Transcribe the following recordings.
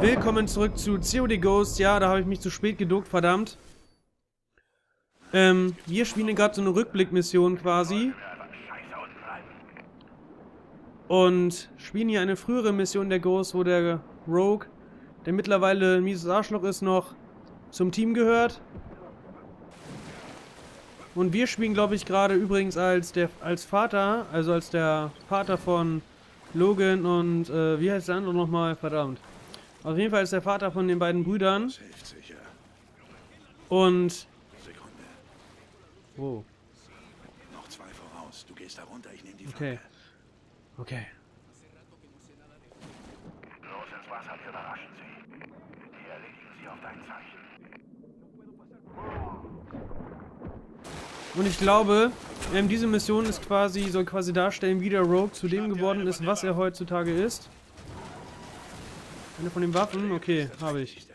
Willkommen zurück zu COD Ghosts. Ja, da habe ich mich zu spät geduckt, verdammt. Wir spielen gerade so eine Rückblickmission quasi. Und spielen hier eine frühere Mission der Ghosts, wo der Rogue, der mittlerweile ein mieses Arschloch ist, noch zum Team gehört. Und wir spielen, glaube ich, gerade übrigens als der Vater von Logan und, wie heißt der andere nochmal? Verdammt. Auf jeden Fall ist der Vater von den beiden Brüdern. Und... Wow. Noch zwei voraus. Du gehst da runter, ich nehme die Flanke. Okay. Los ins Wasser, wir überraschen sie. Die erledigen sie auf dein Zeichen. Und ich glaube, diese Mission ist quasi, soll quasi darstellen, wie der Rogue zu dem geworden ist, was er heutzutage ist. Eine von den Waffen? Okay, habe ich.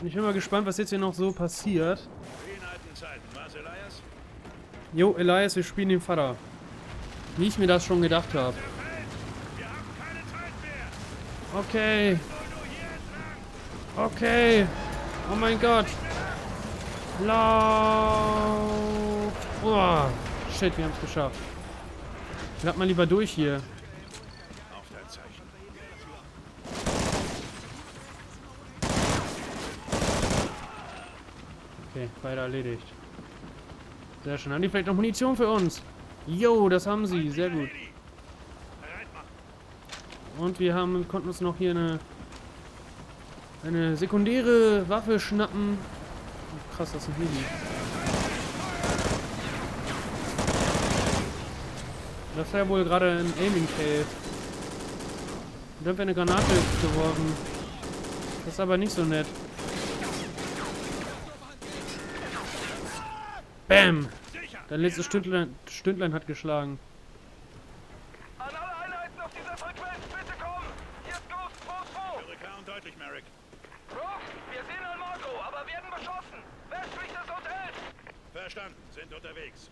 Und ich bin mal gespannt, was jetzt hier noch so passiert. Jo, Elias, wir spielen den Vater. Wie ich mir das schon gedacht habe. Okay. Okay. Oh mein Gott. Lauf. Oh, shit, wir haben es geschafft. Lass mal lieber durch hier. Okay, beide erledigt. Sehr schön. Haben die vielleicht noch Munition für uns? Jo, das haben sie. Sehr gut. Und wir haben, konnten uns noch hier eine sekundäre Waffe schnappen. Oh, krass, das ist ein Heli. Das war ja wohl gerade ein Aiming Cave. Da haben wir eine Granate geworfen. Das ist aber nicht so nett. Bam! Dein letztes Stündlein hat geschlagen. An alle Einheiten auf dieser Frequenz, bitte kommen! Hier ist Ghost 2-2! Höre klar und deutlich, Merrick. Rogue, wir sind an Marco, aber werden beschossen! Westlich des Hotels! Verstanden, sind unterwegs.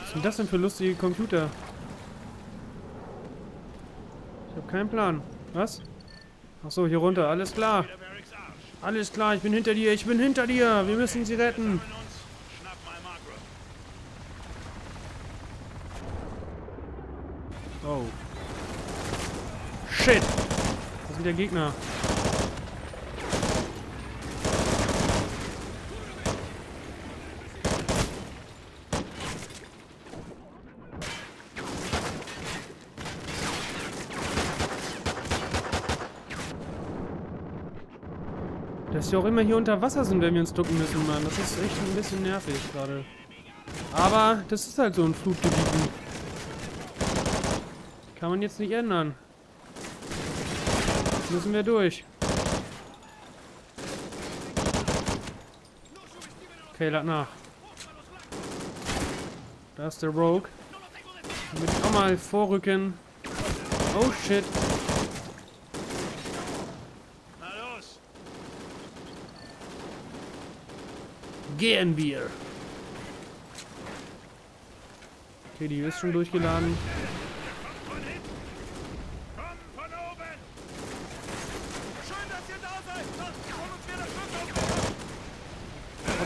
Was sind das denn für lustige Computer? Ich habe keinen Plan. Was? Achso, hier runter, alles klar! Alles klar, ich bin hinter dir, ich bin hinter dir. Wir müssen sie retten. Oh. Shit. Das sind ja Gegner. Dass wir auch immer hier unter Wasser sind, wenn wir uns ducken müssen, Mann. Das ist echt ein bisschen nervig gerade. Aber das ist halt so ein Flutgebiet. Kann man jetzt nicht ändern. Jetzt müssen wir durch. Okay, lad nach. Da ist der Rogue. Damit ich auch mal vorrücken. Oh shit. Gehen wir. Okay, die ist schon durchgeladen.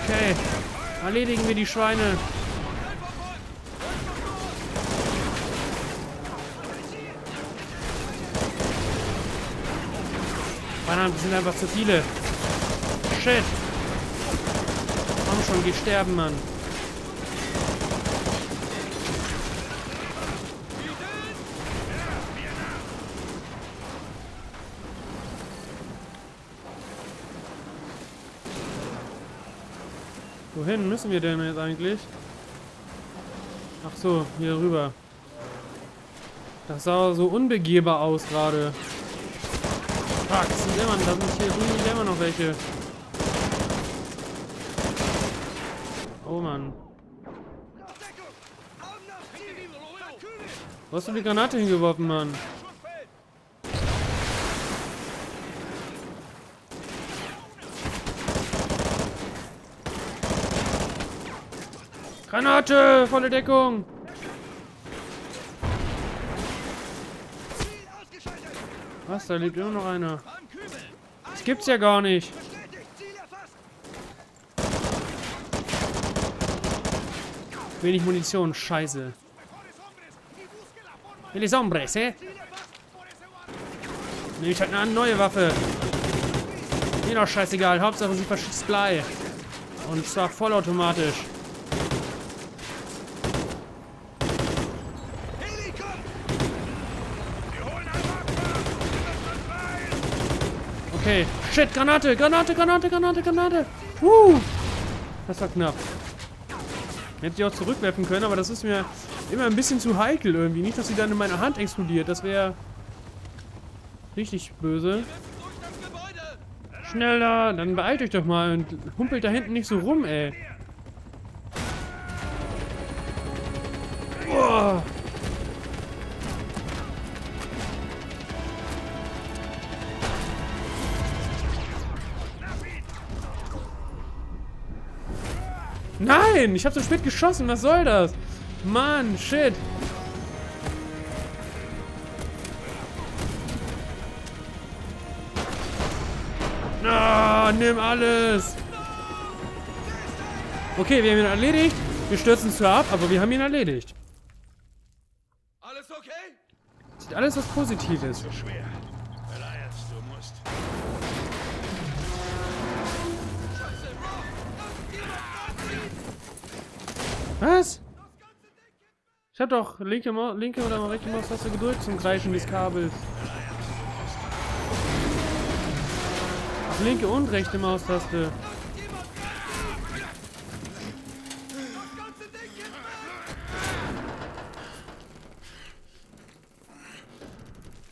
Okay, erledigen wir die Schweine. Verdammt, das sind einfach zu viele. Shit. Schon, geh sterben, Mann. Wohin müssen wir denn jetzt eigentlich? Ach so, hier rüber. Das sah so unbegehbar aus gerade. Fuck, das sind immer, da sind hier drüben immer noch welche. Oh Mann. Wo hast du die Granate hingeworfen, Mann? Granate! Volle Deckung! Was? Da liegt immer noch einer. Das gibt's ja gar nicht. Wenig Munition, scheiße. El Hombres, eh? Nehme ich halt eine neue Waffe. Mir doch scheißegal. Hauptsache sie verschießt Blei. Und zwar vollautomatisch. Okay. Shit, Granate, Granate, Granate, Granate, Granate. Das war knapp. Hätte ich auch zurückwerfen können, aber das ist mir immer ein bisschen zu heikel irgendwie. Nicht, dass sie dann in meiner Hand explodiert. Das wäre richtig böse. Schneller, dann beeilt euch doch mal und humpelt da hinten nicht so rum, ey. Boah. Nein, ich hab so spät geschossen, was soll das? Mann, shit. Nimm alles. Okay, wir haben ihn erledigt. Wir stürzen zwar ab, aber wir haben ihn erledigt. Alles okay? Sieht alles was Positives. So schwer. Elias, du musst. Was? Ich hab doch linke oder rechte Maustaste gedrückt zum Kreischen des Kabels. Linke und rechte Maustaste.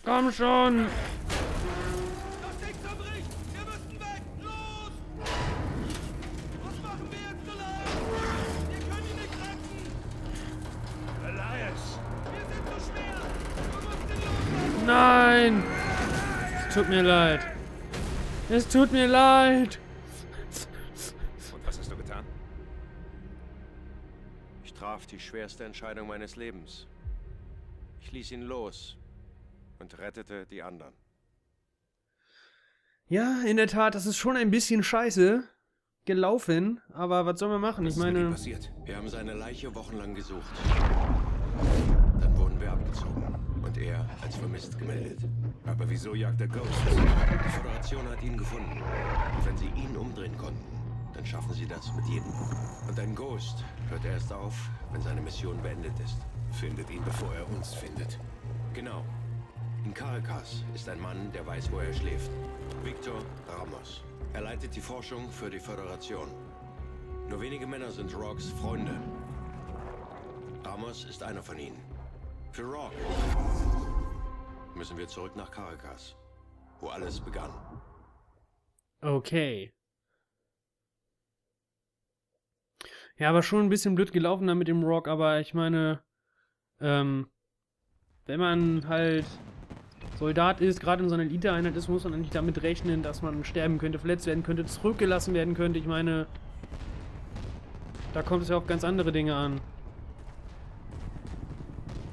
Komm schon! Das Ding zerbricht! Wir müssen weg! Los! Was machen wir jetzt, Elias? Wir können ihn nicht retten! Elias! Wir sind so schwer! Wir müssen ihn loswerden! Nein! Es tut mir leid. Es tut mir leid. Und was hast du getan? Ich traf die schwerste Entscheidung meines Lebens. Ich ließ ihn los und rettete die anderen. Ja, in der Tat, das ist schon ein bisschen scheiße gelaufen. Aber was sollen wir machen? Ich meine... Was ist denn passiert? Wir haben seine Leiche wochenlang gesucht. Dann wurden wir abgezogen. Und er als vermisst gemeldet. Aber wieso jagt der Ghost? Die Föderation hat ihn gefunden. Und wenn sie ihn umdrehen konnten, dann schaffen sie das mit jedem. Und ein Ghost hört erst auf, wenn seine Mission beendet ist. Findet ihn, bevor er uns findet. Genau. In Caracas ist ein Mann, der weiß, wo er schläft. Victor Ramos. Er leitet die Forschung für die Föderation. Nur wenige Männer sind Rorkes Freunde. Ramos ist einer von ihnen. Für Rogue müssen wir zurück nach Caracas, wo alles begann. Okay. Ja, aber schon ein bisschen blöd gelaufen da mit dem Rogue, aber ich meine, wenn man halt Soldat ist, gerade in so einer Elite-Einheit ist, muss man eigentlich damit rechnen, dass man sterben könnte, verletzt werden könnte, zurückgelassen werden könnte. Ich meine, da kommt es ja auf ganz andere Dinge an.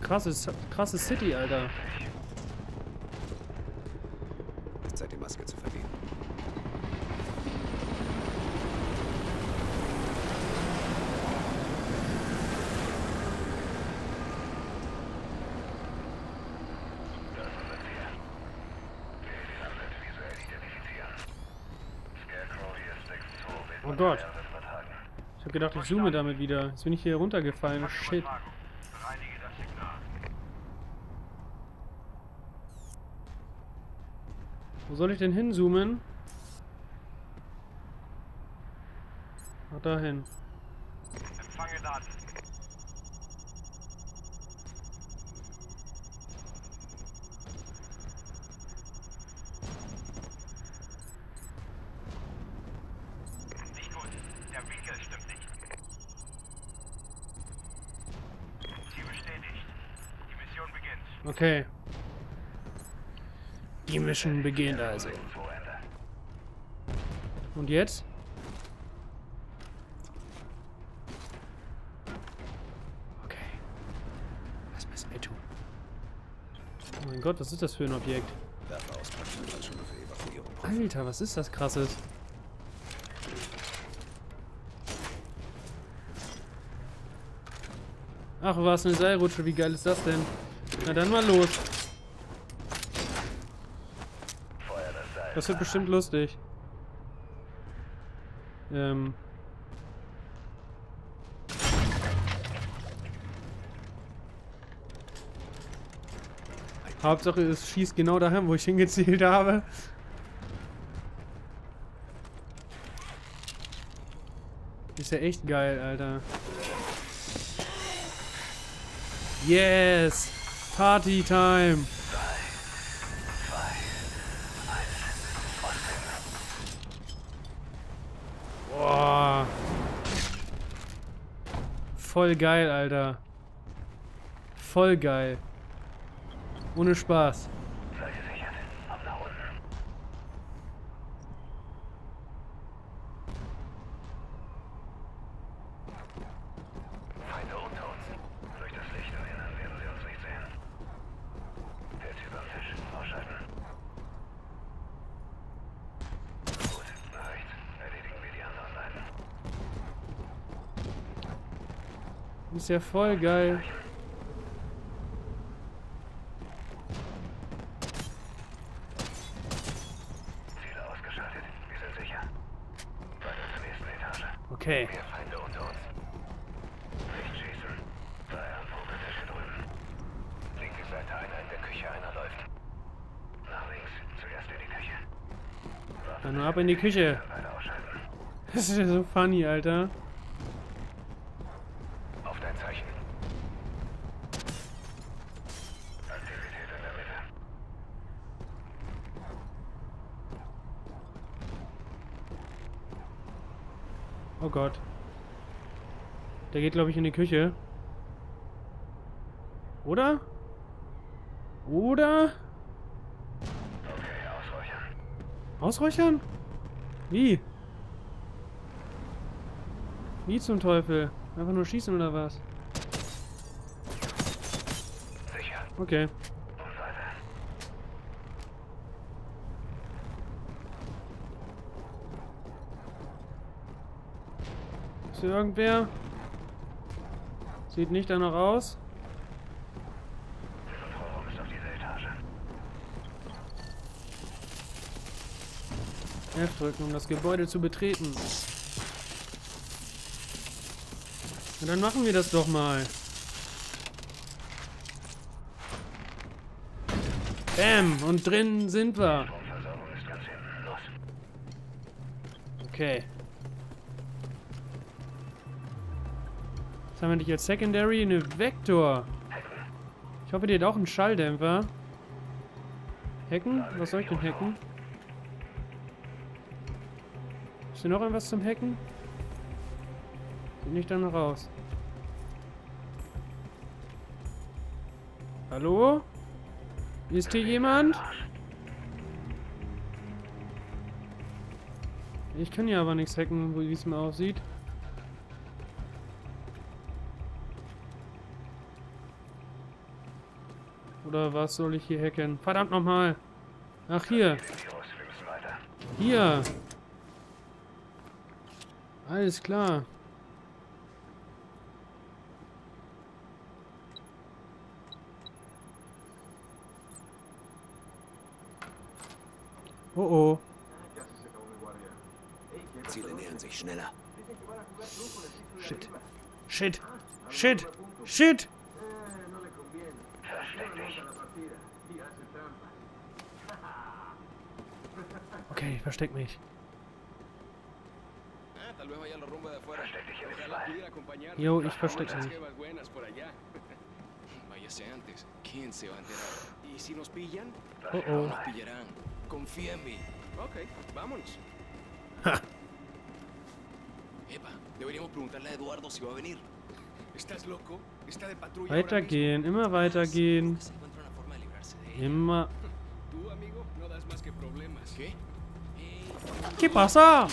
Krasse City, Alter. Zeit, die Maske zu verdienen. Oh Gott. Ich hab gedacht, ich zoome damit wieder. Jetzt bin ich hier runtergefallen. Shit. Wo soll ich denn hinzoomen? Ach, dahin. Empfange Daten. Nicht gut. Der Winkel stimmt nicht. Ziel bestätigt. Die Mission beginnt. Okay. Die Mission beginnt also. Und jetzt? Okay. Was müssen wir tun? Oh mein Gott, was ist das für ein Objekt? Alter, was ist das Krasses? Ach was, eine Seilrutsche, wie geil ist das denn? Na dann mal los. Das wird bestimmt lustig. Hauptsache es schießt genau dahin, wo ich hingezielt habe. Ist ja echt geil, Alter. Yes! Party time! Boah! Voll geil, Alter. Voll geil. Ohne Spaß. Feinde unter uns. Durch das Licht erinnern werden sie uns nicht sehen. Der Typ am Tisch. Ausschalten. Gut, reicht. Erledigen wir die anderen beiden. Ist ja voll geil. Okay. Mehr Feinde unter uns. Nicht schießen. Sei am Vogeltisch drüben. Linke Seite einer in der Küche, einer läuft. Nach links, zuerst in die Küche. Warten dann nur ab in die Küche. Das ist ja so funny, Alter. Auf dein Zeichen. Aktivität in der Mitte. Oh Gott. Der geht, glaube ich, in die Küche. Oder? Oder? Okay, ausräuchern. Ausräuchern? Wie? Wie zum Teufel? Einfach nur schießen oder was? Sicher. Okay. Ist hier irgendwer? Sieht nicht danach aus. Der Kontrollraum ist auf dieser Etage. F drücken, um das Gebäude zu betreten. Und dann machen wir das doch mal. Bam! Und drin sind wir. Okay. Was haben wir nicht als Secondary? Eine Vector. Ich hoffe, die hat auch einen Schalldämpfer. Hacken? Was soll ich denn hacken? Ist hier noch irgendwas zum Hacken? Sieht nicht danach aus. Hallo? Ist hier jemand? Ich kann hier aber nichts hacken, wie es mir aussieht. Oder was soll ich hier hacken? Verdammt nochmal! Ach, hier! Hier! Alles klar! Oh oh! Ziele nähern sich schneller. Shit! Shit! Shit! Shit! Okay, ich versteck mich. Jo, ich versteck mich. Oh oh. Ha. Weitergehen, immer weitergehen. Immer. ¿Qué pasa?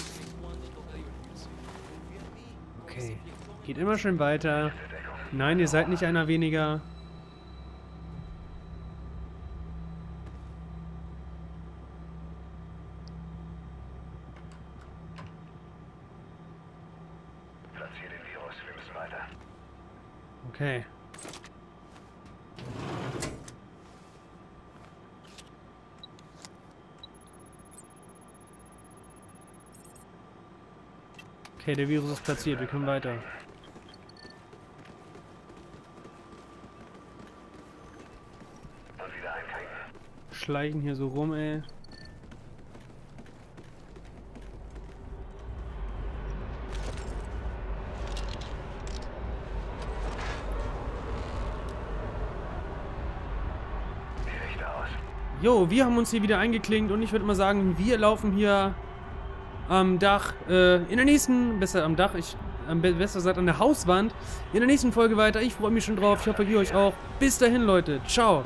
Okay. Geht immer schön weiter. Nein, ihr seid nicht einer weniger. Platz hier den Virus. Wir müssen weiter. Okay. Okay, der Virus ist platziert. Wir können weiter. Schleichen hier so rum, ey. Jo, wir haben uns hier wieder eingeklinkt und ich würde mal sagen, wir laufen hier am Dach, in der nächsten, besser am Dach, besser gesagt an der Hauswand, in der nächsten Folge weiter. Ich freue mich schon drauf, ich hoffe, ihr euch auch. Bis dahin, Leute, ciao.